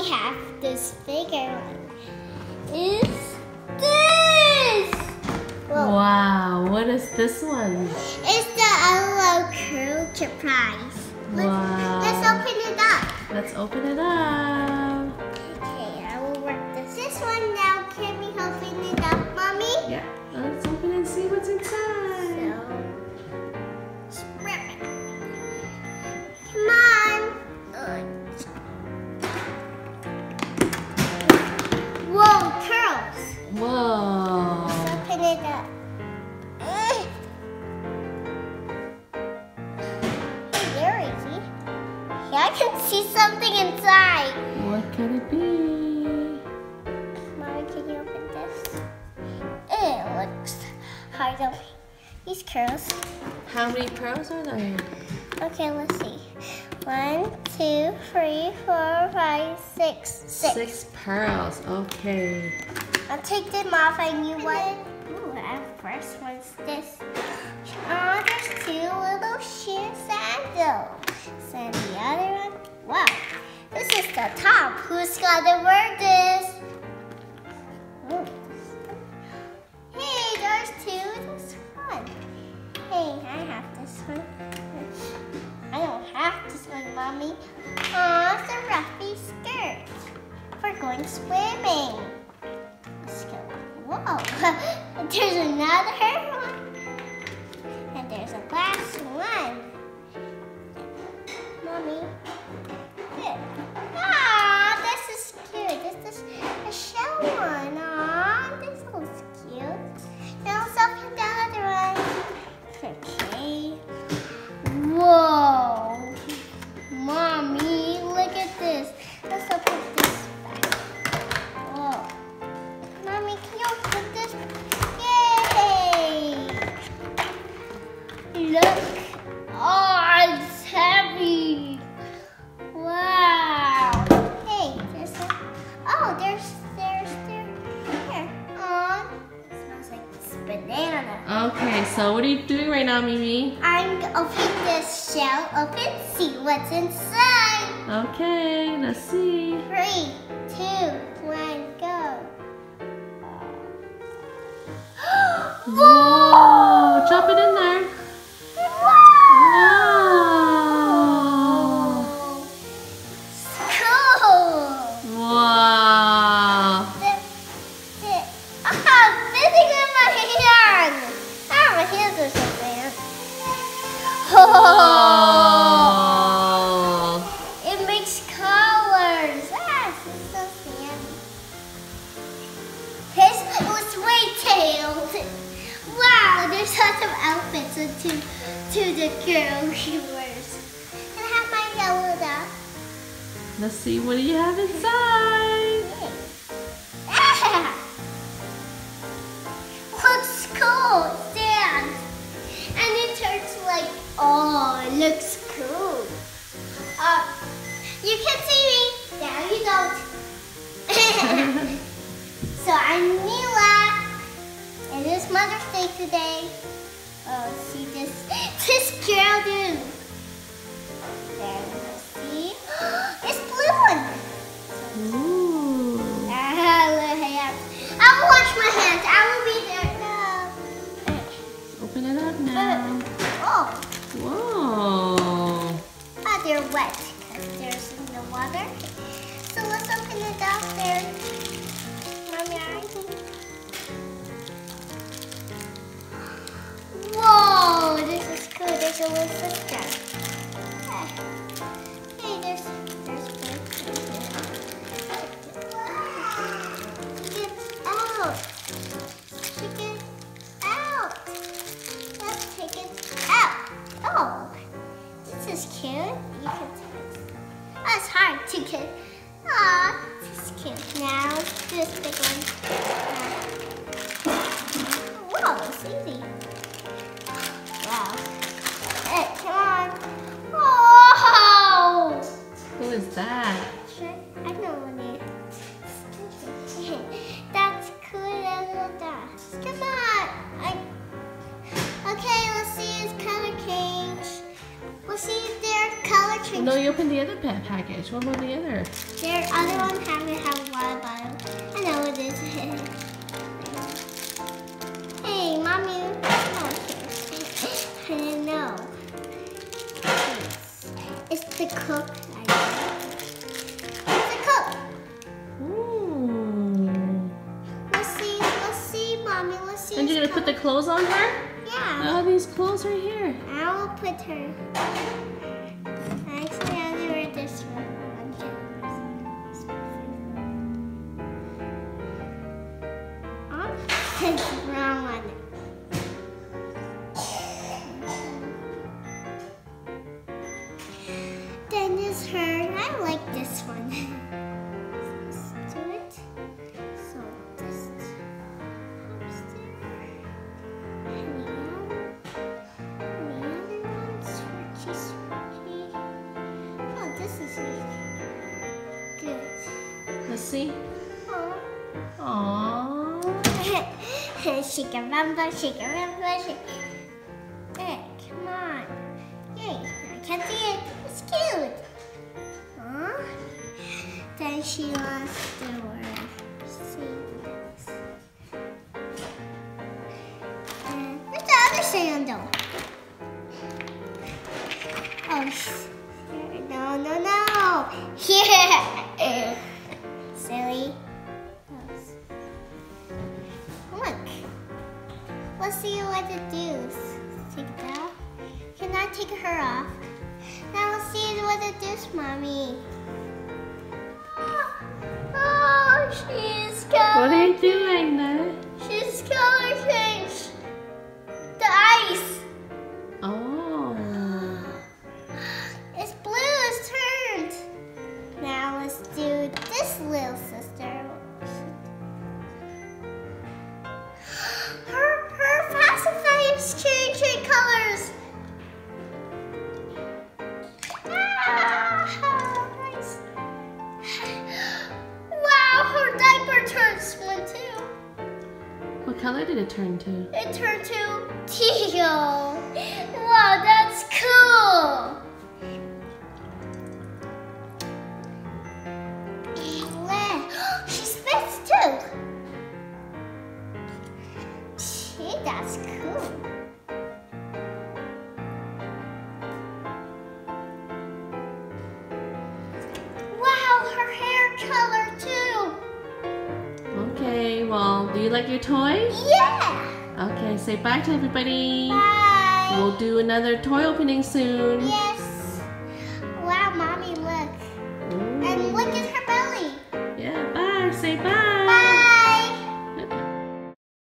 we have this bigger one. Is this? Whoa. Wow! What is this one? It's the LOL Surprise. Wow! Let's open it up. Let's open it up. Okay, I will work this one now. Can we open it up, Mommy? Yeah. Let's open and see what's inside. So, wrap it. Come on. Whoa, curls. Whoa. Let's open it up. There it is. Yeah, I can see something inside. What can it be? Mama, can you open this? It looks hard to open. These curls. How many curls are there? Okay, let's see. 1, 2, 3, 4, 5, 6. 6 pearls. Okay. I'll take them off. I knew one. Ooh, our first one's this. Oh, there's 2 little sheer sandals. And the other one. Wow. This is the top. Who's gonna wear this? Ooh. Hey, there's 2. This one. Hey, I have this one. I don't have this one, Mommy. Aw, it's a ruffy skirt. We're going swimming. Let's go. Whoa. There's another one. And there's a last one. Mommy. Aw, this is cute. This is a shell one. Aw, this looks cute. Now let's open the other one. Okay. Whoa. Okay, so what are you doing right now, Mimi? I'm opening this shell open, see what's inside. Okay, let's see. 3, 2, 1, go. Whoa! Chop it in there. Wow! Cool! Wow! Oh, fitting in my hand. My hands are so bad. Oh. It makes colors. Ah, it's so fancy. His was way tailed. Wow, there's lots of outfits to the girl she wears. Can I have my yellow up? Let's see, what do you have inside? Ah. Looks cool. Oh, it looks cool. You can see me. No, you don't. So I'm Mila. And it's Mother's Day today. Oh, see this girl do. There, let's see. It's blue one. Ooh. I will wash my hands. I will be there now. Let's open it up now. Oh. Whoa! Oh, they're wet because they're in the water. So let's open it up there. Mommy, whoa! This is cool. There's a little sister. Hey, there's birds. Get out! Take it out! Let's take it out! Oh, this is cute. You can see it. Oh, it's hard to get. Aw, this is cute. Now, this big one. Whoa, it's easy. Wow. Hey, come on. Whoa! Who is that? I don't know what it is. That's cool little dot. Come on. Okay, let's see his color change. We'll see if they're color change. No, you opened the other pet package. What about the other? Their other one have a water bottle. I know it is. Hey, Mommy. I didn't know. It's the cook. And you're gonna put the clothes on her? Yeah. Oh, these clothes are here. I will put her. I actually have to wear this one. I'll put the brown one. Then there's her. I like this one. See? Aww. Aww. Shake a rumble, shake a rumble, shake. Hey, come on. Yay, I can't see it. It's cute. Aww. Then she wants to wear. See this. And where's the other sandal? Oh, no. Here. Silly. Look. Let's see what it does. Take it out. Can I take her off? Now let's see what it does, Mommy. Oh, she's color. What are you doing there? She's color changed. The ice. Oh. It's blue. It's turned. Now let's do this little sister. Her pacifiers changing colors. Ah, nice. Wow, her diaper turns one too. What color did it turn to? It turned to teal. Wow, that's cool. That's cool. Wow, her hair color too. Okay, well, do you like your toy? Yeah. Okay, say bye to everybody. Bye. We'll do another toy opening soon. Yes. Wow, Mommy, look. Ooh. And look at her belly. Yeah, bye. Say bye.